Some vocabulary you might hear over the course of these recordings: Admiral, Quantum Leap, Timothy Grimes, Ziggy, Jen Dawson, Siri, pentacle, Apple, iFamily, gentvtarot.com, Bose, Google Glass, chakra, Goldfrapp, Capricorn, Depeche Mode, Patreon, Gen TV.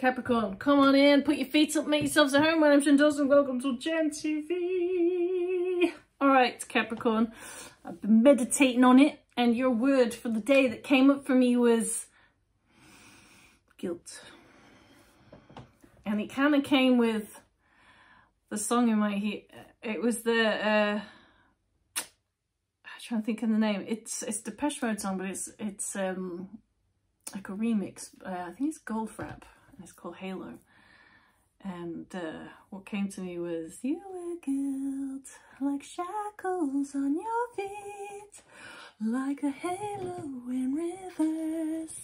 Capricorn, come on in, put your feet up, make yourselves at home. My name's Jen Dawson, welcome to Gen TV. All right, Capricorn, I've been meditating on it, and your word for the day that came up for me was guilt. And it kind of came with the song you might hear. It was the, I'm trying to think of the name. It's Depeche Mode song, but it's like a remix. I think it's Goldfrapp, and it's called Halo. And what came to me was, you wear guilt like shackles on your feet, like a halo in reverse.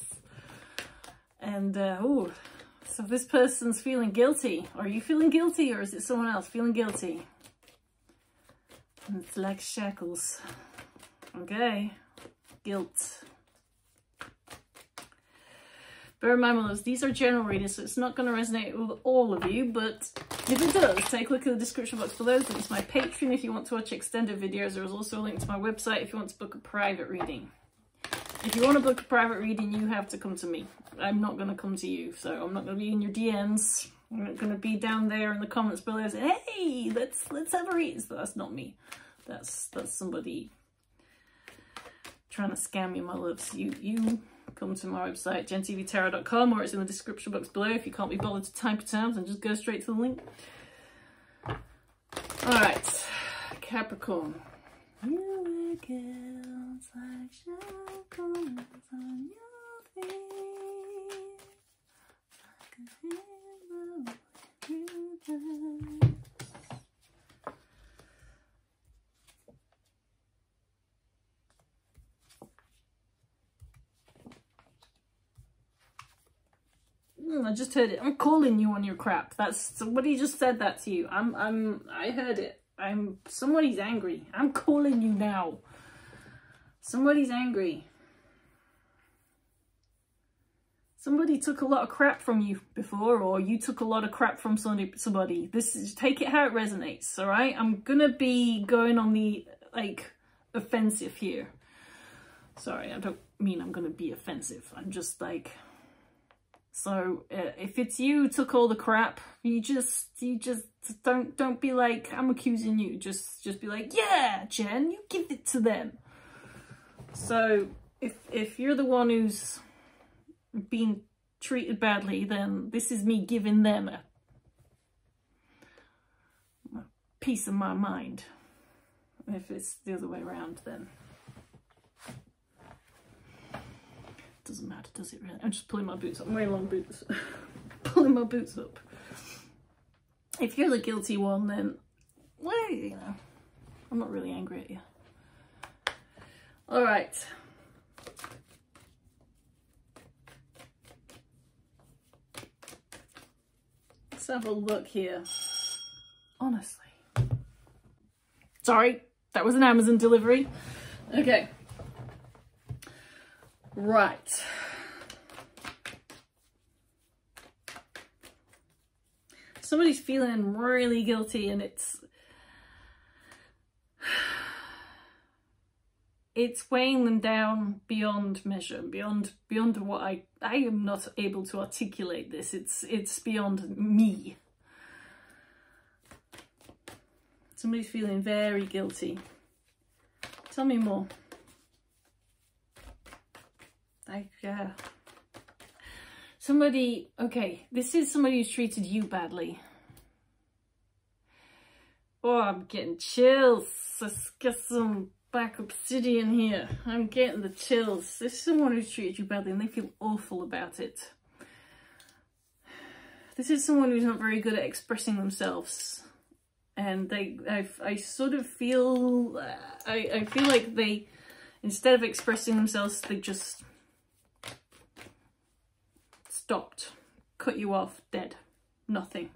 And oh, so this person's feeling guilty. Are you feeling guilty, or is it someone else feeling guilty? And it's like shackles. Okay, guilt. Bear in mind, my loves, these are general readings, so it's not going to resonate with all of you, but if it does, take a look at the description box below. There's my Patreon if you want to watch extended videos. There's also a link to my website if you want to book a private reading. If you want to book a private reading, you have to come to me. I'm not going to come to you, so I'm not going to be in your DMs. I'm not going to be down there in the comments below saying, hey, let's have a read. So that's not me. That's somebody trying to scam you, my loves. You come to my website, gentvtarot.com, or it's in the description box below if you can't be bothered to type it out, and just go straight to the link. All right, Capricorn. You wear guilt like shackles on your feet, like a halo in reverse. I just heard it. I'm calling you on your crap. That's somebody just said that to you. I heard it. Somebody's angry. I'm calling you now. Somebody's angry. Somebody took a lot of crap from you before, or you took a lot of crap from somebody. This is, take it how it resonates, all right? I'm gonna be going on the offensive here. Sorry, I don't mean I'm gonna be offensive. I'm just like. So if it's you took all the crap, you just don't be like, I'm accusing you. Just be like, yeah, Jen, you give it to them. So if you're the one who's being treated badly, then this is me giving them a piece of my mind. If it's the other way around, then doesn't matter, does it really? I'm just pulling my boots up. I'm wearing long boots. Pulling my boots up. If you're the guilty one, then, well, you know, I'm not really angry at you. All right. Let's have a look here. Honestly. Sorry, that was an Amazon delivery. Okay. Right. Somebody's feeling really guilty, and it's weighing them down beyond measure, beyond what I am not able to articulate this. It's beyond me. Somebody's feeling very guilty. Tell me more. Somebody, okay, this is somebody who's treated you badly. Oh, I'm getting chills. Let's get some black obsidian here. I'm getting the chills. This is someone who's treated you badly, and they feel awful about it. This is someone who's not very good at expressing themselves, and I sort of feel, I feel like they, instead of expressing themselves, they just stopped, cut you off, dead, nothing.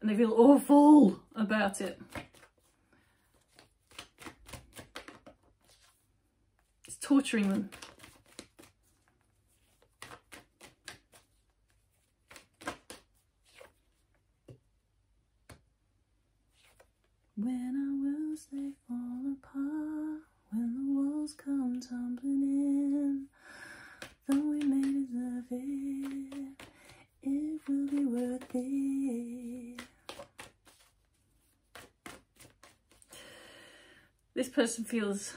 And they feel awful about it. It's torturing them. When our worlds, they fall apart, when the walls come tumbling in, though we may deserve it, it will. this person feels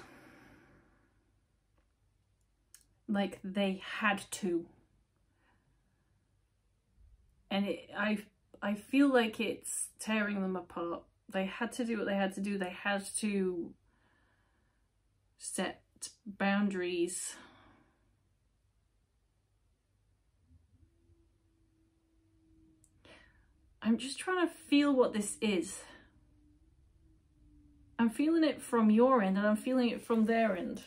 like they had to. And I feel like it's tearing them apart. They had to do what they had to do. They had to set boundaries. I'm just trying to feel what this is. I'm feeling it from your end and I'm feeling it from their end.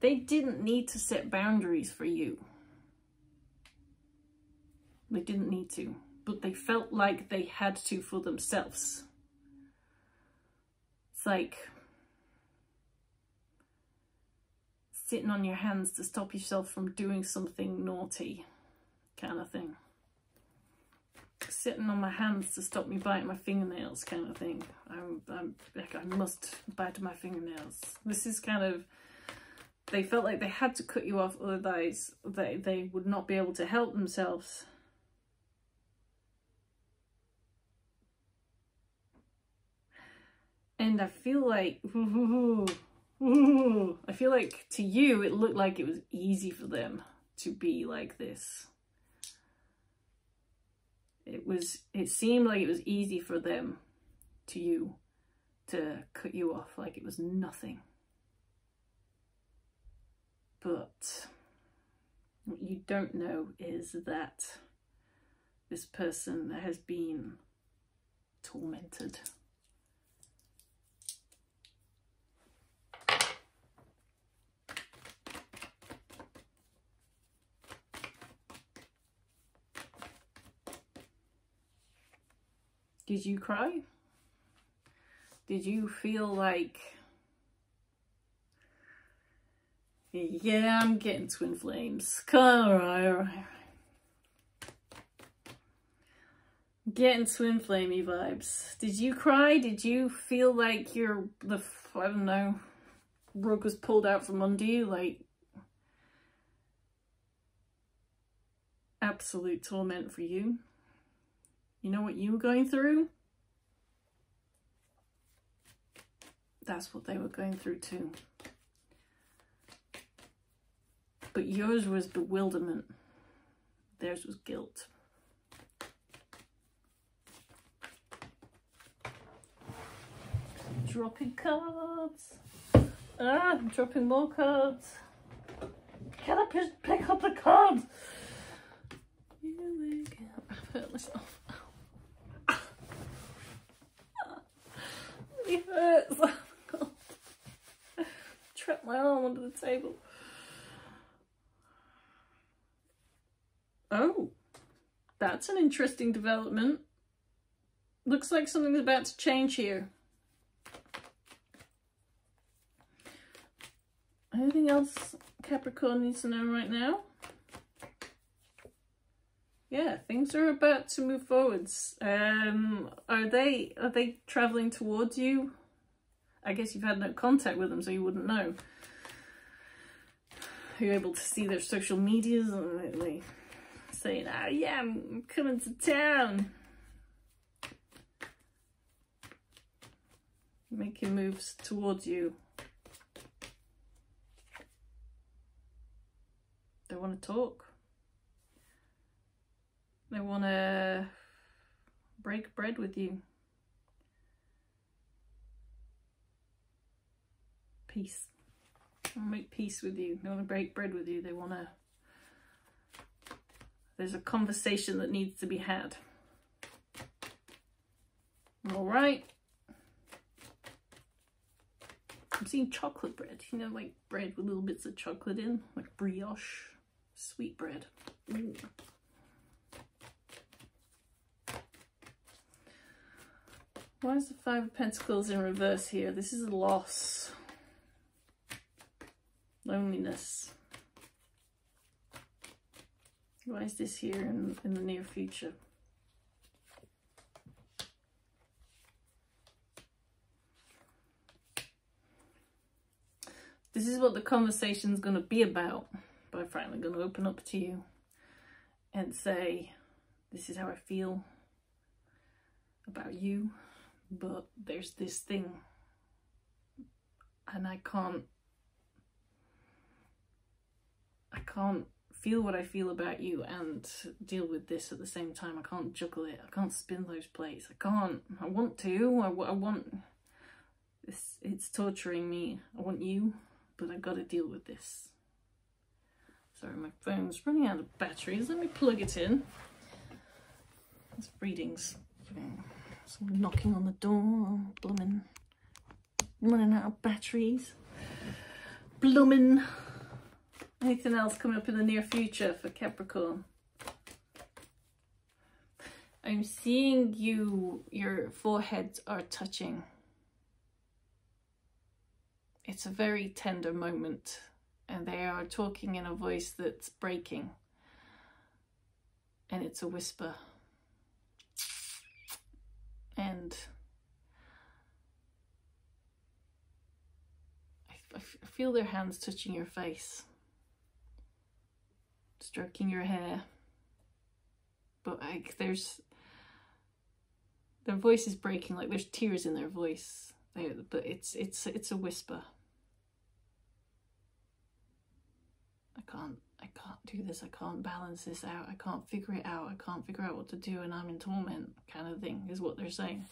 They didn't need to set boundaries for you. They didn't need to, but they felt like they had to for themselves. It's like sitting on your hands to stop yourself from doing something naughty kind of thing. Sitting on my hands to stop me biting my fingernails kind of thing. I'm like, I must bite my fingernails. This is kind of, they felt like they had to cut you off, otherwise they would not be able to help themselves. And I feel like, I feel like to you, it looked like it was easy for them to be like this. It seemed like it was easy for them to you to cut you off like it was nothing. But what you don't know is that this person has been tormented. Did you cry? Did you feel like, yeah, I'm getting twin flames. All right. Getting twin flamey vibes. Did you cry? Did you feel like I don't know, rug was pulled out from under you? Like, absolute torment for you. You know what you were going through? That's what they were going through too. But yours was bewilderment. Theirs was guilt. Dropping cards. Ah, I'm dropping more cards. Can I just pick up the cards? Here we go. I've hurt myself. It hurts. Trapped my arm under the table. Oh, that's an interesting development. Looks like something's about to change here. Anything else Capricorn needs to know right now? Yeah, things are about to move forwards. Are they traveling towards you? I guess you've had no contact with them, so you wouldn't know. Are you able to see their social medias and they saying, "Ah, yeah, I'm coming to town," making moves towards you? They want to talk. They want to break bread with you. Peace. They want to make peace with you. They want to break bread with you. They want to... There's a conversation that needs to be had. All right. I'm seeing chocolate bread. You know, like bread with little bits of chocolate in. Like brioche. Sweet bread. Ooh. Why is the Five of Pentacles in reverse here? This is a loss. Loneliness. Why is this here in the near future? This is what the conversation's going to be about. But I'm finally going to open up to you and say, this is how I feel about you. but there's this thing and I can't feel what I feel about you and deal with this at the same time. I can't juggle it. I can't spin those plates. I want to. I want this. It's torturing me. I want you, but I've got to deal with this. Sorry, my phone's running out of batteries. Let me plug it in. This reading's someone knocking on the door. Blummin'. Running out of batteries. Blummin'. Anything else coming up in the near future for Capricorn? I'm seeing you, your foreheads are touching. It's a very tender moment and they are talking in a voice that's breaking. And it's a whisper. And I feel their hands touching your face. Stroking your hair, but like their voice is breaking, like there's tears in their voice, but it's a whisper. I can't do this. I can't balance this out. I can't figure it out. I can't figure out what to do, and I'm in torment, kind of thing is what they're saying.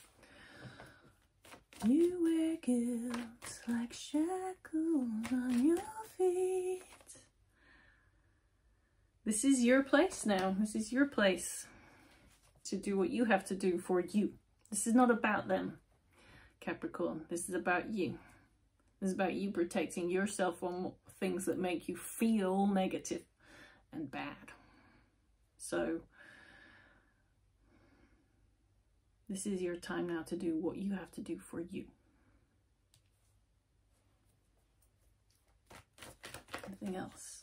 You wear guilt like shackles on your feet. This is your place now. This is your place to do what you have to do for you. This is not about them, Capricorn. This is about you. This is about you protecting yourself from things that make you feel negative and bad. So this is your time now to do what you have to do for you. Anything else?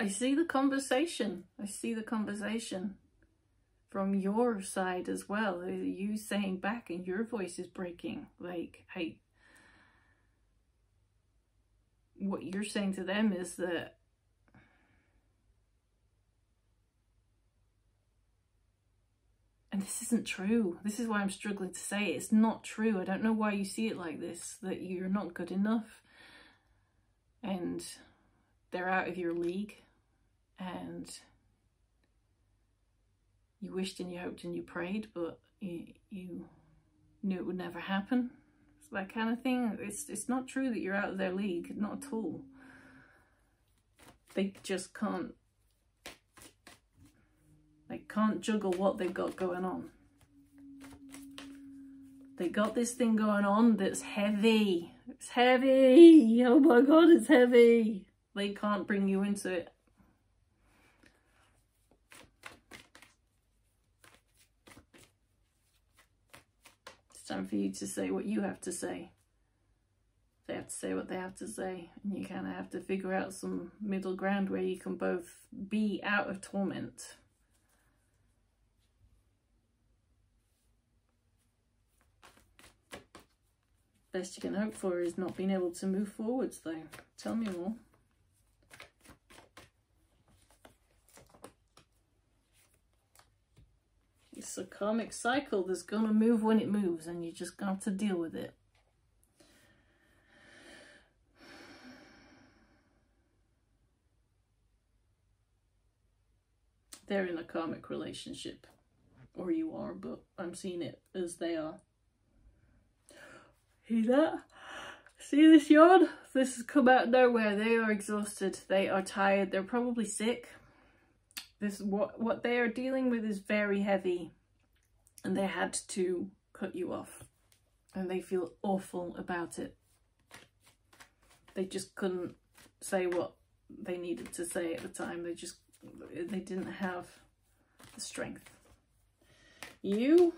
I see the conversation. I see the conversation from your side as well. You saying back and your voice is breaking. Like, hey, what you're saying to them is that and this isn't true. This is why I'm struggling to say it. It's not true. I don't know why you see it like this, that you're not good enough and they're out of your league. And you wished and you hoped and you prayed, but you knew it would never happen. It's that kind of thing. It's not true that you're out of their league, not at all. They just can't. They can't juggle what they've got going on. They got this thing going on that's heavy. It's heavy. Oh my God, it's heavy. They can't bring you into it. It's time for you to say what you have to say. They have to say what they have to say. And you kind of have to figure out some middle ground where you can both be out of torment. Best you can hope for is not being able to move forwards though. Tell me more. It's a karmic cycle that's going to move when it moves and you're just going to have to deal with it. They're in a karmic relationship. Or you are, but I'm seeing it as they are. See that? See this yard? This has come out of nowhere. They are exhausted. They are tired. They're probably sick. This what they are dealing with is very heavy and they had to cut you off and they feel awful about it. They just couldn't say what they needed to say at the time. They didn't have the strength. You're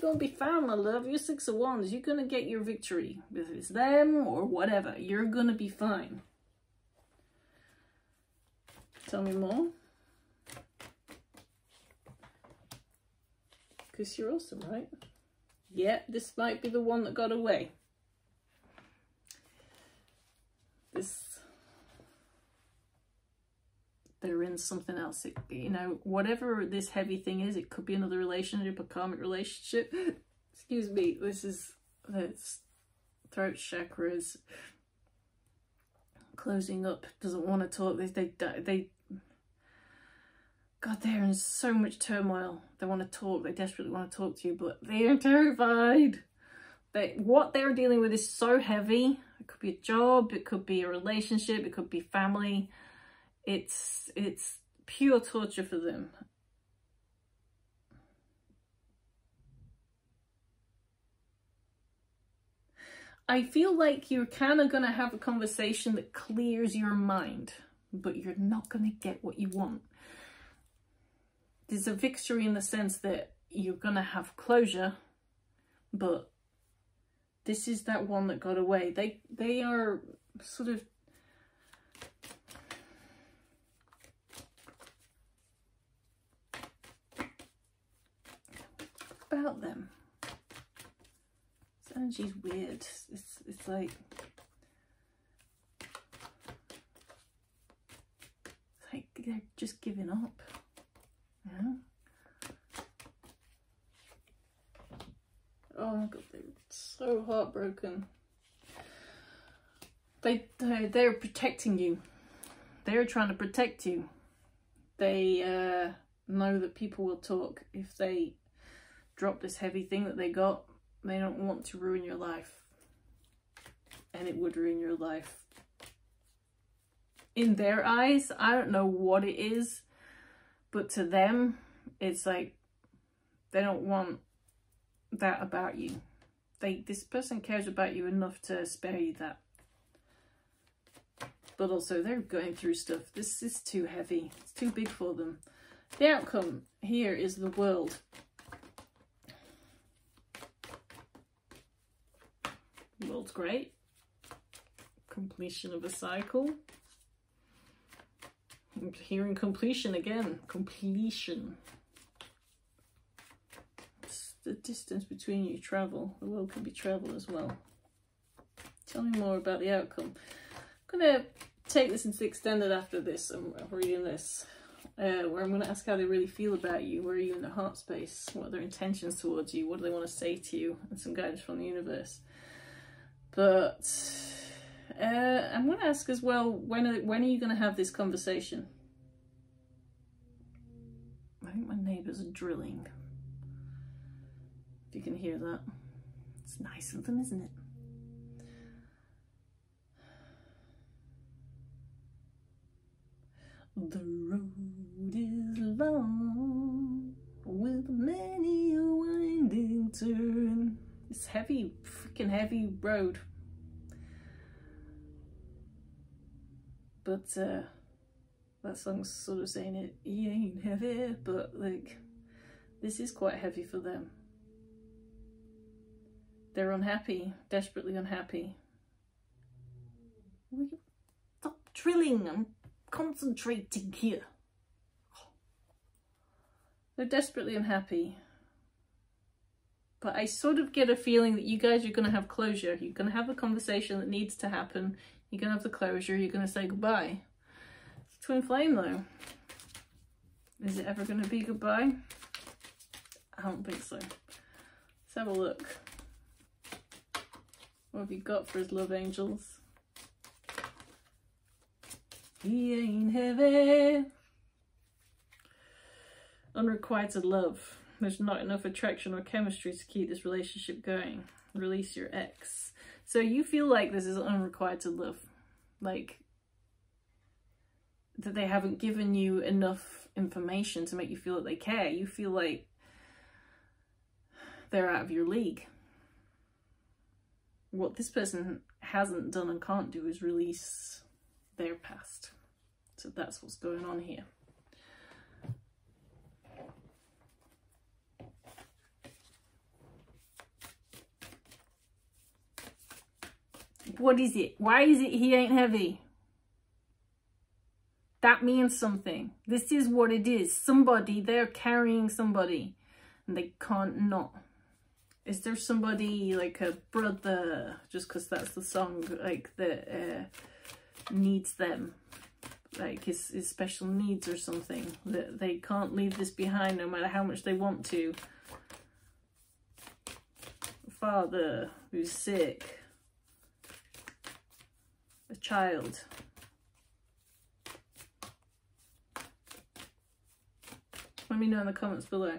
gonna be fine, my love. You're 6 of wands. You're gonna get your victory. If it's them or whatever, you're gonna be fine. Tell me more. Because you're awesome, right? Yeah, this might be the one that got away. they're in something else. It, you know, whatever this heavy thing is, it could be another relationship, a karmic relationship. Excuse me, this is the throat chakras closing up, doesn't want to talk. They God, they're in so much turmoil. They want to talk, they desperately want to talk to you, but they are terrified. What they're dealing with is so heavy. It could be a job, it could be a relationship, it could be family. It's pure torture for them. I feel like you're kind of going to have a conversation that clears your mind, but you're not going to get what you want. There's a victory in the sense that you're going to have closure, but this is that one that got away. They are sort of... about them. This energy's weird. It's like... it's like they're just giving up. Yeah. Oh my god, they're so heartbroken. They're protecting you. They're trying to protect you. They know that people will talk if they drop this heavy thing that they got. They don't want to ruin your life. And it would ruin your life. In their eyes, I don't know what it is, but to them, it's like they don't want that about you. This person cares about you enough to spare you that. But also, they're going through stuff. This is too heavy. It's too big for them. The outcome here is the world. The world's great. Completion of a cycle. I'm hearing completion again. Completion. It's the distance between you travel. The world can be travel as well. Tell me more about the outcome. I'm going to take this into the extended after this. I'm reading this. Where I'm going to ask how they really feel about you. Where are you in their heart space? What are their intentions towards you? What do they want to say to you? And some guidance from the universe. But... I'm going to ask as well, when are you going to have this conversation? I think my neighbours are drilling. If you can hear that. It's nice of them, isn't it? The road is long with many a winding turn. It's heavy, freaking heavy road. But that song's sort of saying it, he ain't heavy, but like, this is quite heavy for them. They're unhappy, desperately unhappy. Will you stop drilling? I'm concentrating here. They're desperately unhappy. But I sort of get a feeling that you guys are going to have closure. You're going to have a conversation that needs to happen. You're going to have the closure. You're going to say goodbye. Twin flame, though. Is it ever going to be goodbye? I don't think so. Let's have a look. What have you got for his love angels? He ain't heavy. Unrequited love. There's not enough attraction or chemistry to keep this relationship going. Release your ex. So you feel like this is unrequited love, like that they haven't given you enough information to make you feel that they care. You feel like they're out of your league. What this person hasn't done and can't do is release their past. So that's what's going on here. What is it? Why is it he ain't heavy? That means something. This is what it is. Somebody, they're carrying somebody and they can't not. Is there somebody like a brother, just because that's the song, like that needs them? like his special needs or something, that they can't leave this behind no matter how much they want to. Father who's sick, a child. Let me know in the comments below.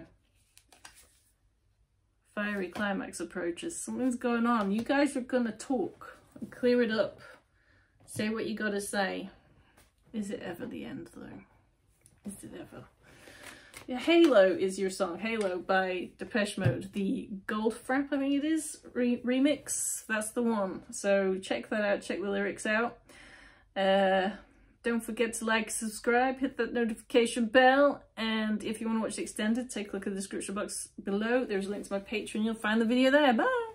Fiery climax approaches. Something's going on. You guys are going to talk and clear it up. Say what you got to say. Is it ever the end, though? Is it ever? Yeah, Halo is your song. Halo by Depeche Mode. The Goldfrapp, I think it is, remix. That's the one. So check that out. Check the lyrics out. Don't forget to like, subscribe, hit that notification bell, and if you want to watch the extended, take a look at the description box below. There's a link to my Patreon. You'll find the video there. Bye!